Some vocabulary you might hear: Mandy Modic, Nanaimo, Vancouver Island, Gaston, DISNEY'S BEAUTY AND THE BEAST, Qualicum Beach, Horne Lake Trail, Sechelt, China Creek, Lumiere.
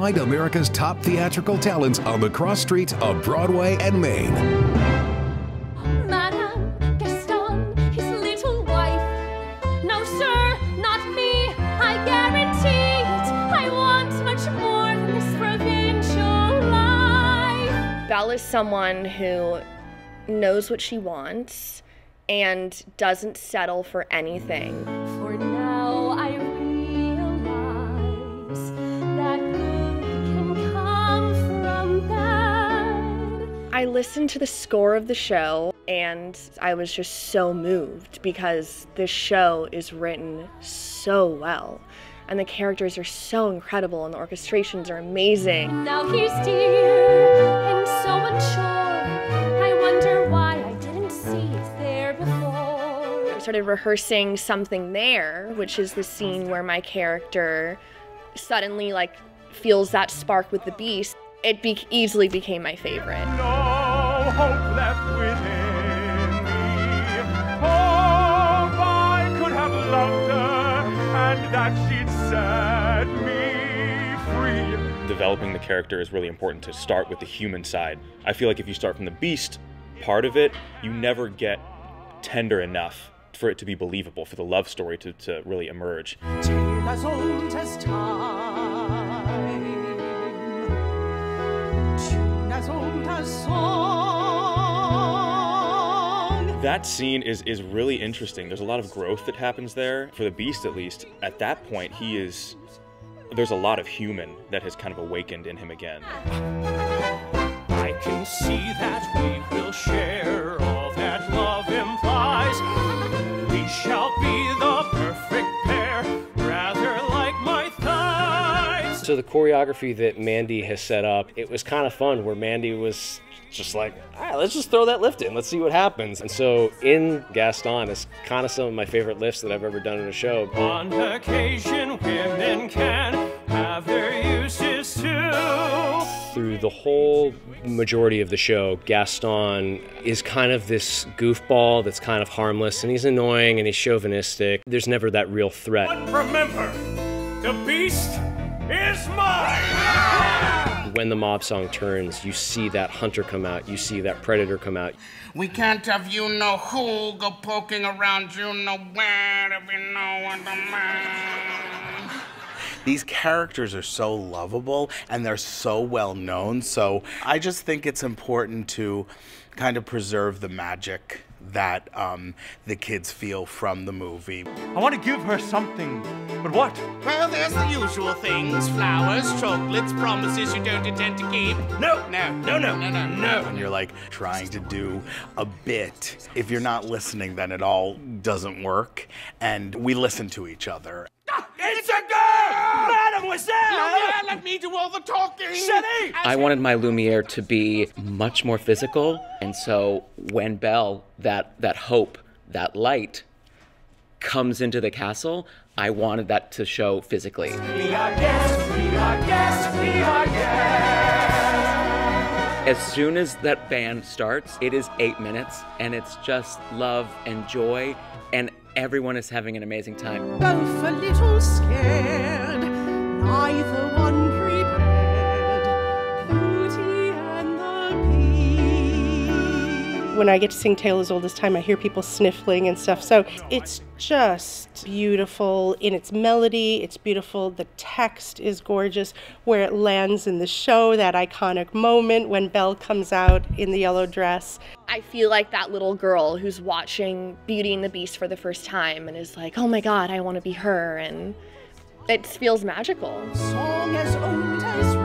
find America's top theatrical talents on the cross streets of Broadway and Main. Madame Gaston, his little wife. No, sir, not me. I guarantee it. I want much more than this provincial life. Bella's someone who knows what she wants and doesn't settle for anything. For now, I realize that good can come from bad. I listened to the score of the show and I was just so moved because this show is written so well and the characters are so incredible and the orchestrations are amazing. Now he's dear and so unsure. I wonder why I didn't see it there before. I started rehearsing Something There, which is the scene where my character suddenly feels that spark with the beast. It easily became my favorite. No hope left within me. Oh, if I could have loved her and that she'd set me free. Developing the character is really important to start with the human side. I feel like if you start from the beast part of it, you never get tender enough for it to be believable, for the love story to really emerge. Till as old as time, tune as old as song. That scene is really interesting. There's a lot of growth that happens there. For the beast, at least, at that point, there's a lot of human that has kind of awakened in him again. I can see that we will share all that love implies. We shall be the perfect pair, rather like my thighs. So the choreography that Mandy has set up, it was kind of fun where Mandy was just like, all right, let's just throw that lift in, let's see what happens. And so in Gaston, it's kind of some of my favorite lifts that I've ever done in a show. On occasion, women can have their uses too. Through the whole majority of the show, Gaston is kind of this goofball that's kind of harmless, and he's annoying and he's chauvinistic. There's never that real threat. But remember, the beast is mine! When the mob song turns, you see that hunter come out, you see that predator come out. We can't have you-know-who go poking around you-know-where to be no-one-to-man. These characters are so lovable and they're so well known, so I just think it's important to kind of preserve the magic that the kids feel from the movie. I want to give her something, but what? Well, there's the usual things, flowers, chocolates, promises you don't intend to keep. No, no, no, no, no, no, no. And you're like trying to do a bit. If you're not listening, then it all doesn't work, and we listen to each other. It's a girl! Mademoiselle! No, let me do all the talking! I wanted my Lumiere to be much more physical, and so when Belle, that hope, that light, comes into the castle, I wanted that to show physically. We are guests, we are guests, we are guests! As soon as that band starts, it is 8 minutes, and it's just love and joy, and everyone is having an amazing time. Both a little scared, neither one prepared, Beauty and the Beast. When I get to sing Tale as Old as Time, I hear people sniffling and stuff, so it's just beautiful in its melody, it's beautiful, the text is gorgeous, where it lands in the show, that iconic moment when Belle comes out in the yellow dress. I feel like that little girl who's watching Beauty and the Beast for the first time and is like, oh my god, I want to be her, and it feels magical. Song as old as